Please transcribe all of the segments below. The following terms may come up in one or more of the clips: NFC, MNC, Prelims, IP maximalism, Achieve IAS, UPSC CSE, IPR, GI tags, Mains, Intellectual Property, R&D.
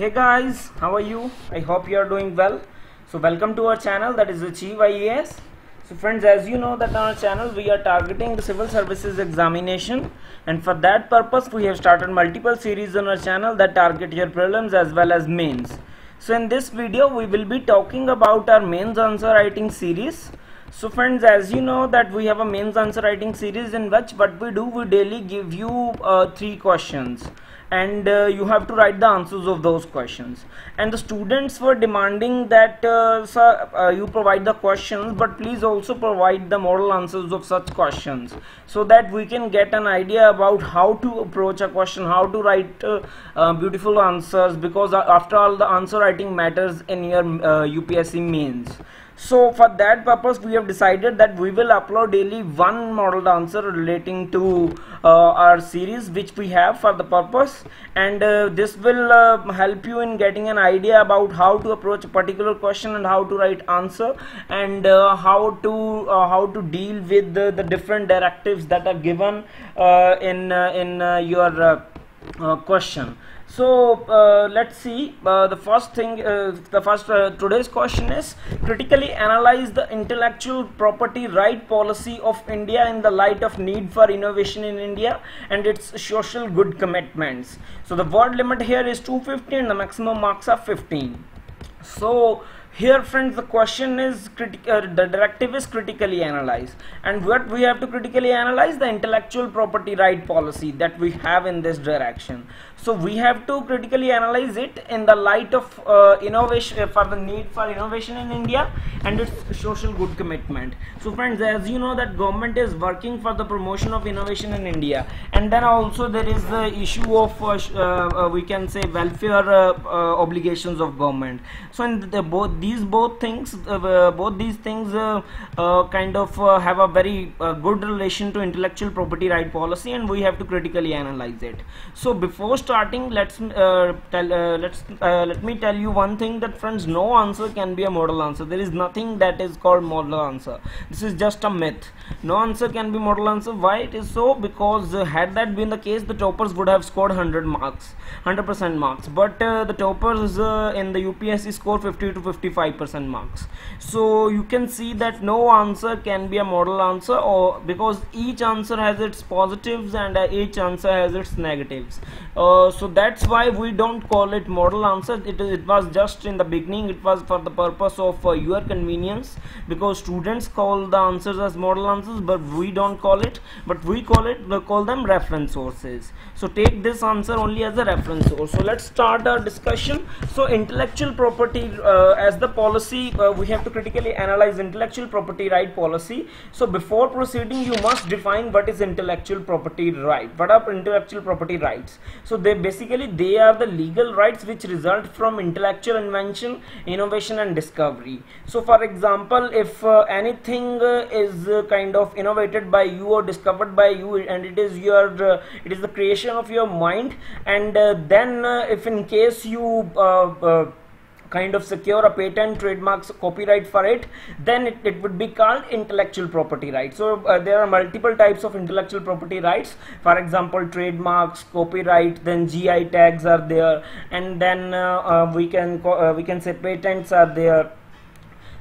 Hey guys, how are you? I hope you are doing well. So welcome to our channel, that is Achieve IAS. So friends, as you know that on our channel we are targeting the civil services examination, and for that purpose we have started multiple series on our channel that target your prelims as well as mains. So in this video we will be talking about our mains answer writing series. So friends, as you know that we have a mains answer writing series in which what we do, we daily give you 3 questions, and you have to write the answers of those questions. And the students were demanding that sir, you provide the questions, but please also provide the model answers of such questions, so that we can get an idea about how to approach a question, how to write beautiful answers, because after all the answer writing matters in your UPSC mains. So for that purpose we have decided that we will upload daily 1 model answer relating to our series which we have for the purpose, and this will help you in getting an idea about how to approach a particular question and how to write answer, and how to deal with the different directives that are given in your question. So let's see. Today's question is critically analyze the intellectual property right policy of India in the light of need for innovation in India and its social good commitments. So the word limit here is 250 and the maximum marks are 15. So here friends, the question is the directive is critically analyze, and what we have to critically analyze, the intellectual property right policy that we have in this direction. So we have to critically analyze it in the light of innovation, for the need for innovation in India and its social good commitment. So friends, as you know that government is working for the promotion of innovation in India, and then also there is the issue of we can say welfare obligations of government. So in the both these things kind of have a very good relation to intellectual property right policy, and we have to critically analyze it. So before starting, let me tell you one thing, that friends, no answer can be a model answer. There is nothing that is called model answer. This is just a myth. No answer can be model answer. Why it is so? Because had that been the case, the toppers would have scored 100% marks, but the toppers in the UPSC score 50 to 55% marks. So you can see that no answer can be a model answer, or because each answer has its positives and each answer has its negatives. So that's why we don't call it model answer. It was just in the beginning, it was for the purpose of your convenience, because students call the answers as model answers, but we don't call it, but we call them reference sources. So take this answer only as a reference source. So let's start our discussion. So intellectual property as the policy, we have to critically analyze intellectual property right policy. So before proceeding, you must define what is intellectual property right. What are intellectual property rights? So they are the legal rights which result from intellectual invention, innovation and discovery. So for example, if anything is kind of innovated by you or discovered by you, and it is the creation of your mind, and then if in case you kind of secure a patent, trademarks, copyright for it, then it would be called intellectual property rights. So there are multiple types of intellectual property rights. For example, trademarks, copyright, then GI tags are there, and then we can say patents are there.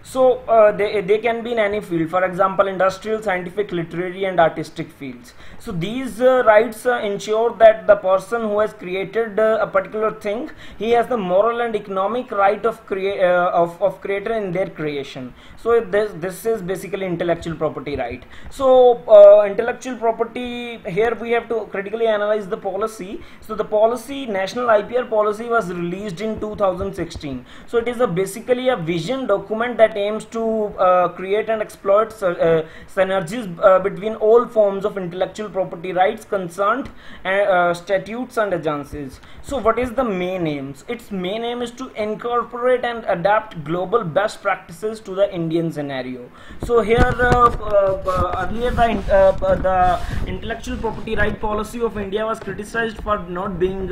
So they can be in any field, for example industrial, scientific, literary and artistic fields. So these rights ensure that the person who has created a particular thing, he has the moral and economic right of creator in their creation. So this is basically intellectual property right. So intellectual property, here we have to critically analyze the policy. So the policy, national IPR policy, was released in 2016. So it is basically a vision document that aims to create and exploit synergies between all forms of intellectual property rights concerned, statutes and agencies. So what is the main aims? Its main aim is to incorporate and adapt global best practices to the Indian scenario. So here earlier the intellectual property right policy of India was criticized for not being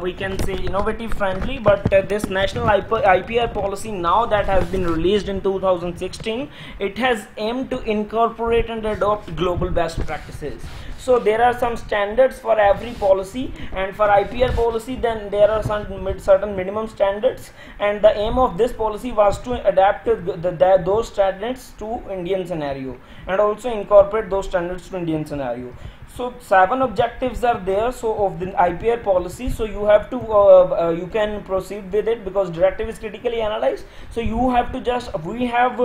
we can say innovative friendly, but this national IPR policy, now that has been released in 2016, it has aimed to incorporate and adopt global best practices. So there are some standards for every policy, and for IPR policy then there are some certain minimum standards, and the aim of this policy was to adapt those standards to Indian scenario and also incorporate those standards to Indian scenario. So 7 objectives are there, so of the IPR policy. So you have to you can proceed with it because directive is critically analyzed. So you have to just, we have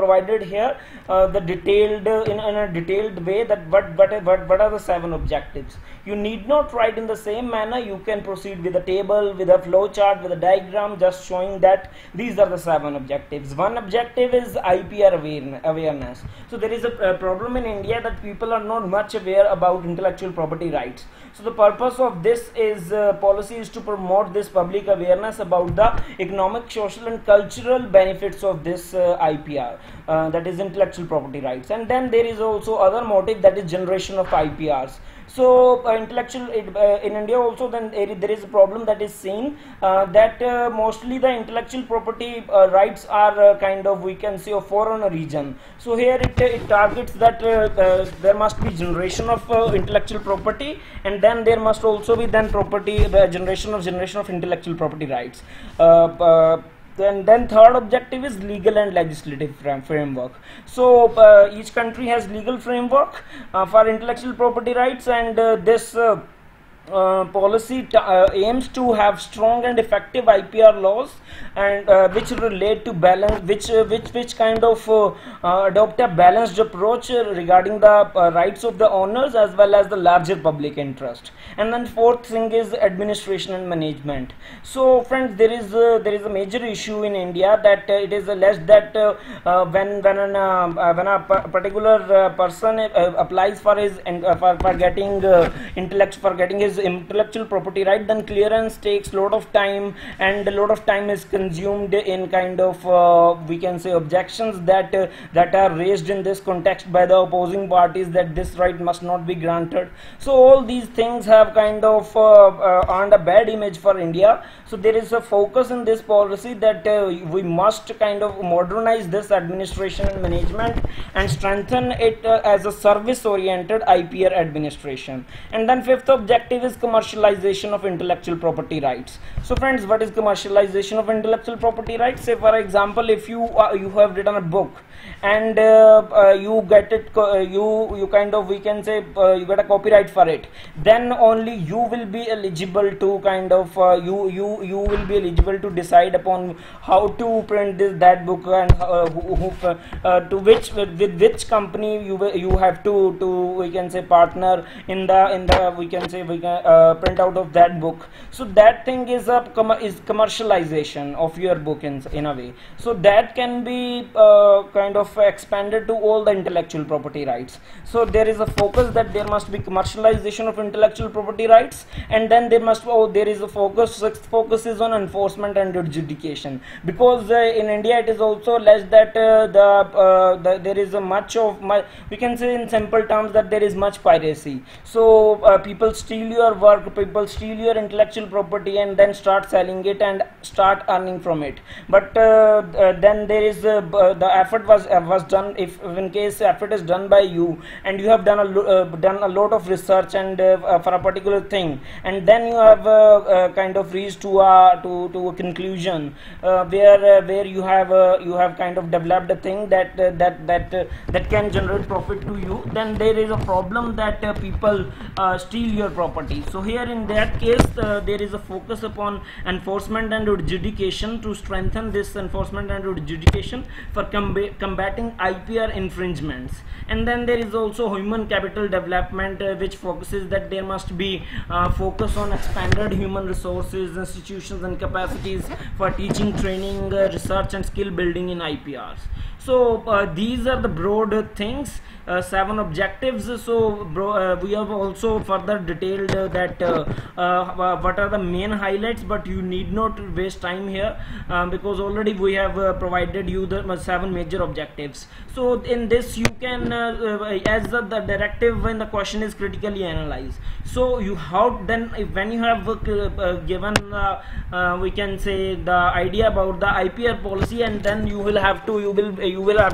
provided here the detailed in a detailed way that what are the 7 objectives. You need not write in the same manner. You can proceed with a table, with a flow chart, with a diagram, just showing that these are the 7 objectives. One objective is IPR awareness. So there is a problem in India that people are not much aware about intellectual property rights. So the purpose of this is policy is to promote this public awareness about the economic, social and cultural benefits of this IPR, that is intellectual property rights. And then there is also other motive, that is generation of IPRs. So in India also then there is a problem that is seen that mostly the intellectual property rights are kind of, we can say, a foreign region. So here it targets that there must be generation of intellectual property, and then there must also be then property, the generation of intellectual property rights. Then third objective is legal and legislative framework. So each country has legal framework for intellectual property rights, and this policy aims to have strong and effective IPR laws, and which relate to balance, which kind of adopt a balanced approach regarding the rights of the owners as well as the larger public interest. And then fourth thing is administration and management. So friends, there is a major issue in India that it is alleged that when a particular person applies for his for getting his intellectual property right, then clearance takes lot of time, and a lot of time is consumed in kind of we can say objections that are raised in this context by the opposing parties, that this right must not be granted. So all these things have kind of earned a bad image for India. So there is a focus in this policy that we must kind of modernize this administration and management and strengthen it as a service oriented IPR administration. And then fifth objective is commercialization of intellectual property rights. So friends, what is commercialization of intellectual property rights? Say for example, if you have written a book and you get it, you kind of, we can say, you get a copyright for it, then only you will be eligible to kind of you will be eligible to decide upon how to print that book, and to which with which company you have to we can say partner in the we can say print out of that book. So that thing is commercialization of your book in a way. So that can be kind of expanded to all the intellectual property rights. So there is a focus that there must be commercialization of intellectual property rights, and then there is a focus. Sixth focus is on enforcement and adjudication, because in India it is also alleged that there is a we can say in simple terms that there is much piracy. So people steal your work, people steal your intellectual property, and then start selling it and start earning from it. But then there is the effort was done. If in case effort is done by you, and you have done a lot of research and for a particular thing, and then you have kind of reached to a conclusion where you have kind of developed a thing that can generate profit to you, then there is a problem that people steal your property. So here in that case there is a focus upon enforcement and adjudication to strengthen this enforcement and adjudication for combating IPR infringements. And then there is also human capital development, which focuses that there must be focus on expanded human resources, institutions and capacities for teaching, training, research and skill building in IPRs. So these are the broad things, 7 objectives. So we have also further detailed that what are the main highlights, but you need not waste time here because already we have provided you the 7 major objectives. So in this you can as the directive when the question is critically analyzed, so you when you have given we can say the idea about the IPR policy, and then you will have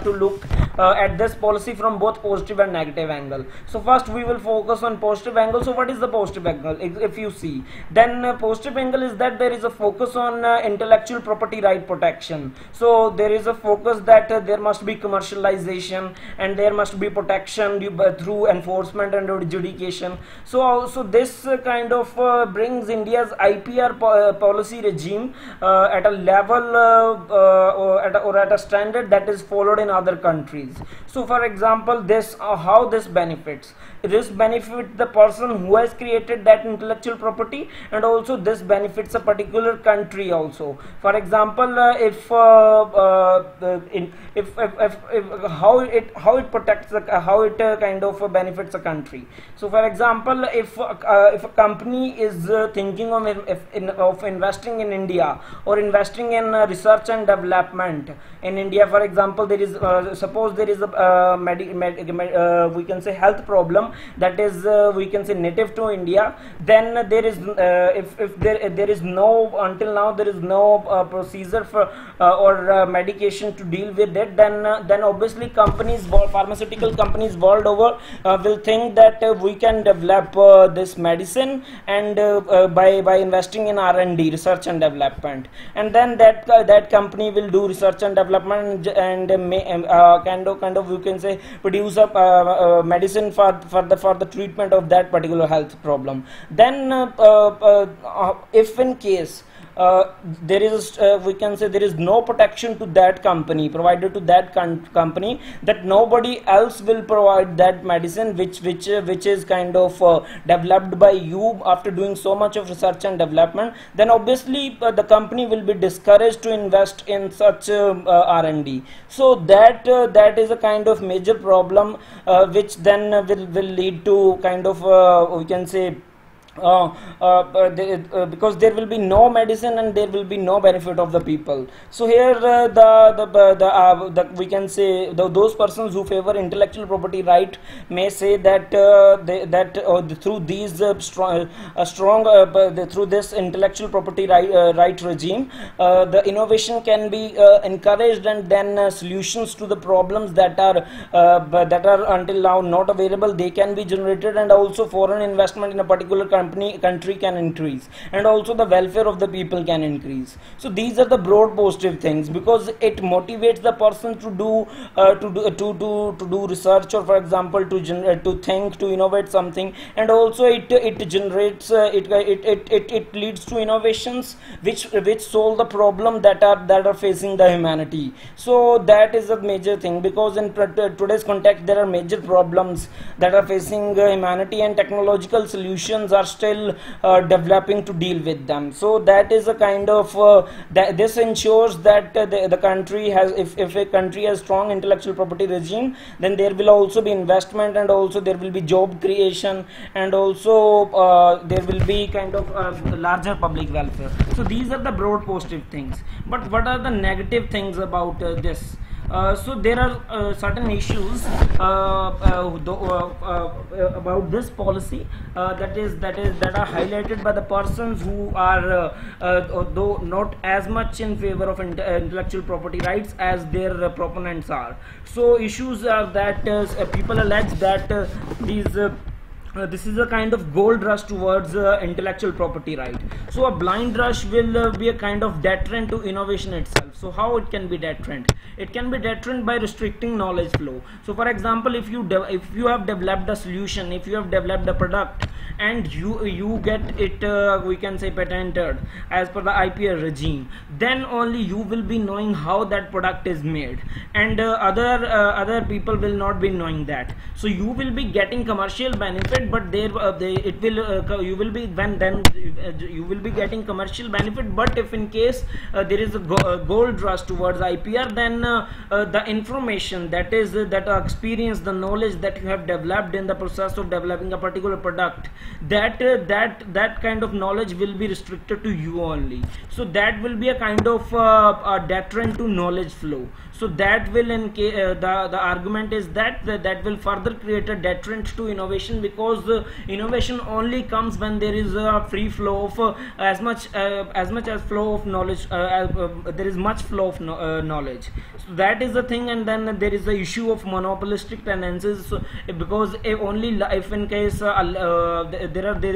to look at this policy from both positive and negative angle. So first we will focus on positive angle. So what is the positive angle? If you see, then positive angle is that there is a focus on intellectual property right protection. So there is a focus that there must be commercialization and there must be protection through enforcement and adjudication. So also this kind of brings India's IPR policy regime at a level or at a standard that is followed in other countries. So for example, this how this benefits. This benefits the person who has created that intellectual property, and also this benefits a particular country also. For example, if how it protects the, kind of benefits a country. So for example, if a company is thinking of investing in India or investing in research and development in India, for example, there is suppose there is a we can say health problem that is we can say native to India, then there is if there is no, until now there is no procedure for or medication to deal with it, then obviously companies, pharmaceutical companies world over will think that we can develop this medicine and by investing in R&D, research and development, and then that company will do research and development and may, kind of you can say produce a medicine for the treatment of that particular health problem. Then if in case there is we can say there is no protection to that company provided to that company, that nobody else will provide that medicine which is kind of developed by you after doing so much of research and development, then obviously the company will be discouraged to invest in such R&D. So that is a kind of major problem which then will lead to kind of we can say because there will be no medicine and there will be no benefit of the people. So here we can say those persons who favor intellectual property right may say that through these through this intellectual property right regime, the innovation can be encouraged, and then solutions to the problems that are until now not available, they can be generated, and also foreign investment in a particular country can increase, and also the welfare of the people can increase. So these are the broad positive things, because it motivates the person to do research, or for example to innovate something, and also it generates it leads to innovations which solve the problem that are facing the humanity. So that is a major thing, because in today's context there are major problems that are facing humanity, and technological solutions are still developing to deal with them. So that is a kind of this ensures that the country has, if a country has strong intellectual property regime, then there will also be investment, and also there will be job creation, and also there will be kind of larger public welfare. So these are the broad positive things. But what are the negative things about this? So there are certain issues about this policy that are highlighted by the persons who are though not as much in favor of intellectual property rights as their proponents are. So issues are that people allege that this is a kind of gold rush towards intellectual property right. So a blind rush will be a kind of deterrent to innovation itself. So how it can be deterrent? It can be deterrent by restricting knowledge flow. So for example, if you have developed a solution, if you have developed a product, and you get it we can say patented as per the IPR regime, then only you will be knowing how that product is made, and other people will not be knowing that. So you will be getting commercial benefit, but you will be getting commercial benefit, but if in case there is a gold rush towards IPR, then the information that experience, the knowledge that you have developed in the process of developing a particular product, that kind of knowledge will be restricted to you only. So that will be a kind of a deterrent to knowledge flow. So that will the argument is that that will further create a deterrent to innovation, because innovation only comes when there is a free flow of flow of knowledge. There is much flow of knowledge. So that is the thing. And then there is the issue of monopolistic tendencies, so, because only if in case there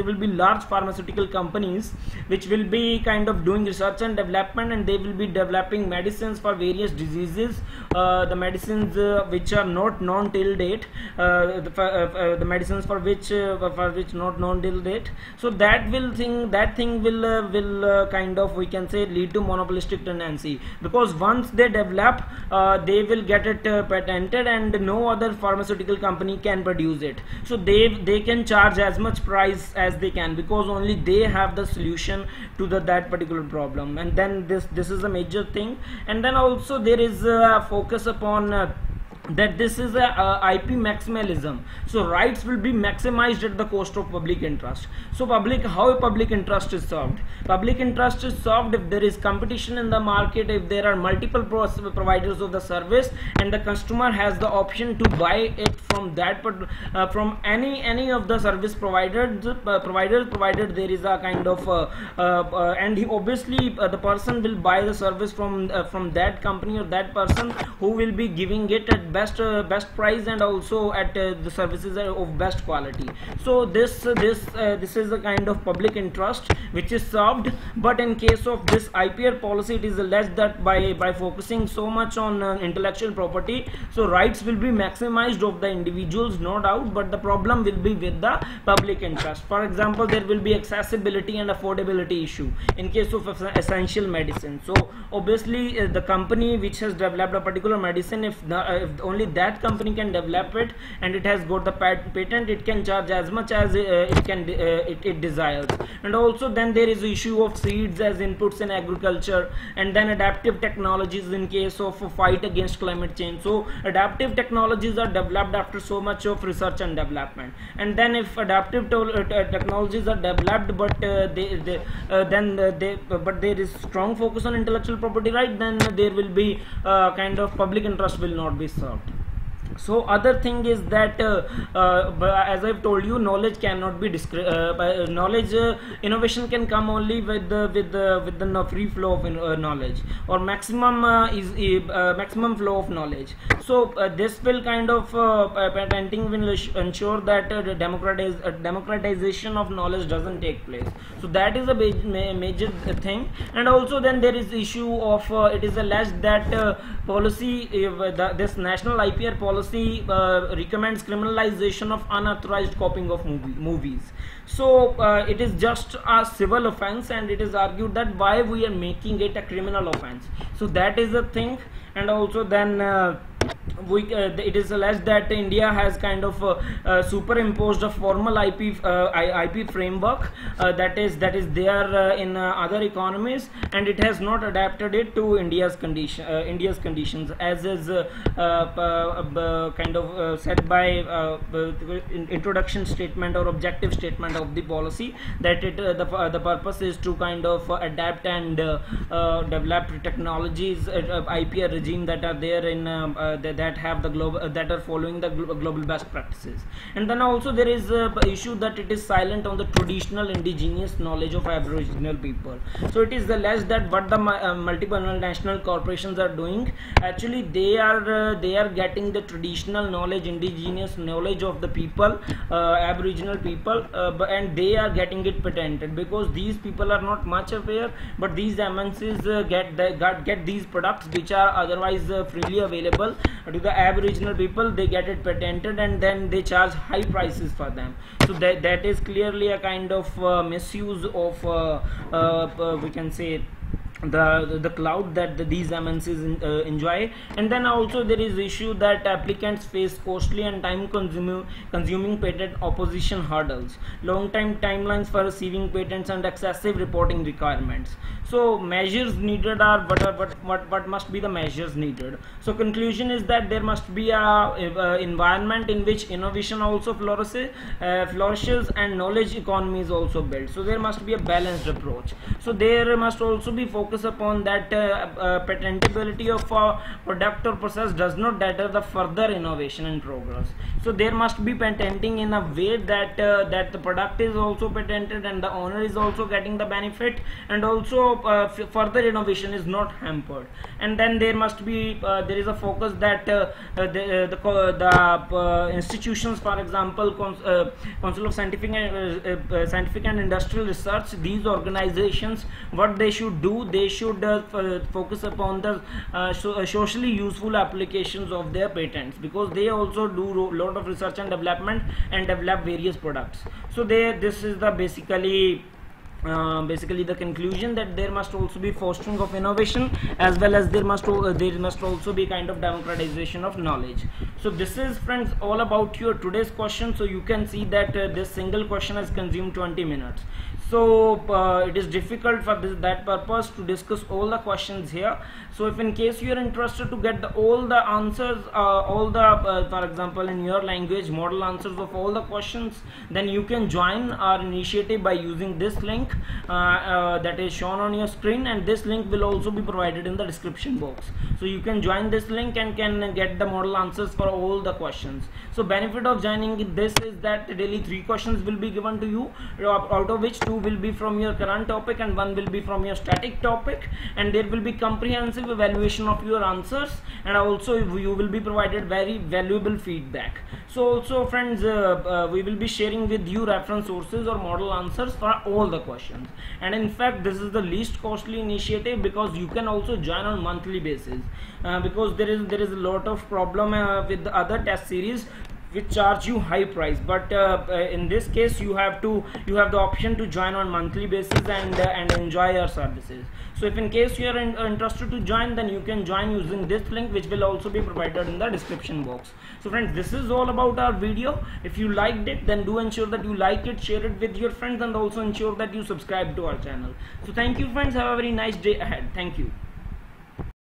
will be large pharmaceutical companies which will be kind of doing research and development, and they will be developing medicines for various diseases, the medicines which are not known till date, the medicines for which not known till date. So that will kind of, we can say, lead to monopolistic tendency, because once they develop, they will get it patented and no other pharmaceutical company can produce it. So they can charge as much price as they can, because only they have the solution to that particular problem. And then this is a major thing. And then also there is a focus upon that this is a IP maximalism. So rights will be maximized at the cost of public interest. So how public interest is served? Public interest is served if there is competition in the market, if there are multiple providers of the service, and the customer has the option to buy it from any of the service providers, provided there is a kind of and obviously the person will buy the service from that company or that person who will be giving it at best price, and also at the services of best quality. So this is a kind of public interest which is served. But in case of this IPR policy, it is alleged that by focusing so much on intellectual property, so rights will be maximized of the individuals, no doubt, but the problem will be with the public interest. For example, there will be accessibility and affordability issue in case of essential medicine. So obviously the company which has developed a particular medicine, if only that company can develop it and it has got the patent, it can charge as much as it desires. And also then there is the issue of seeds as inputs in agriculture, and then adaptive technologies in case of a fight against climate change. So adaptive technologies are developed after so much of research and development, and then if adaptive technologies are developed, but there is strong focus on intellectual property right, then there will be kind of public interest will not be served. So other thing is that as I've told you, knowledge cannot be innovation can come only with the free flow of knowledge, or maximum flow of knowledge. So this will kind of patenting will ensure that democratization of knowledge doesn't take place. So that is a major thing. And also then there is issue of it is alleged that policy, this national IPR policy recommends criminalization of unauthorized copying of movies. So it is just a civil offense, and it is argued that why we are making it a criminal offense. So that is the thing. And also then it is alleged that India has kind of superimposed a formal IP framework that is there in other economies, and it has not adapted it to India's conditions, as is kind of said by introduction statement or objective statement of the policy, that the purpose is to kind of adapt and develop technologies, IPR regime that are there in that have the global that are following the global best practices. And then also there is a issue that it is silent on the traditional indigenous knowledge of Aboriginal people. So it is alleged that what the multiple multinational corporations are doing, actually they are getting the traditional knowledge, indigenous knowledge of the people, Aboriginal people, and they are getting it patented, because these people are not much aware, but these MNCs get these products which are otherwise freely available to the Aboriginal people. They get it patented and then they charge high prices for them. So that is clearly a kind of misuse of we can say the clout that these MNCs enjoy. And then also there is issue that applicants face costly and time consuming patent opposition hurdles, long timelines for receiving patents, and excessive reporting requirements. So measures needed are what must be the measures needed. So conclusion is that there must be a environment in which innovation also flourishes and knowledge economy is also built. So there must be a balanced approach. So there must also be focused upon that patentability of product or process does not deter the further innovation and progress. So there must be patenting in a way that the product is also patented and the owner is also getting the benefit, and also further innovation is not hampered. And then there must be there is a focus that the institutions, for example Council of Scientific and Industrial Research, these organizations, what they should do, they should focus upon the socially useful applications of their patents, because they also do a lot of research and development and develop various products. So this is the basically the conclusion, that there must also be fostering of innovation, as well as there must also be kind of democratization of knowledge. So this is, friends, all about your today's question. So you can see that this single question has consumed 20 minutes. So it is difficult for that purpose to discuss all the questions here. So if in case you are interested to get all the answers, for example in your language, model answers of all the questions, then you can join our initiative by using this link that is shown on your screen, and this link will also be provided in the description box. So you can join this link and can get the model answers for all the questions. So benefit of joining this is that daily 3 questions will be given to you, out of which 2 will be from your current topic and 1 will be from your static topic, and there will be comprehensive evaluation of your answers, and also you will be provided very valuable feedback. So also, friends, we will be sharing with you reference sources or model answers for all the questions, and in fact this is the least costly initiative, because you can also join on monthly basis, because there is a lot of problem with the other test series which charge you high price, but in this case you have the option to join on monthly basis and enjoy your services. So if in case you are interested to join, then you can join using this link, which will also be provided in the description box. So friends, this is all about our video. If you liked it, then do ensure that you like it, share it with your friends, and also ensure that you subscribe to our channel. So thank you, friends. Have a very nice day ahead. Thank you.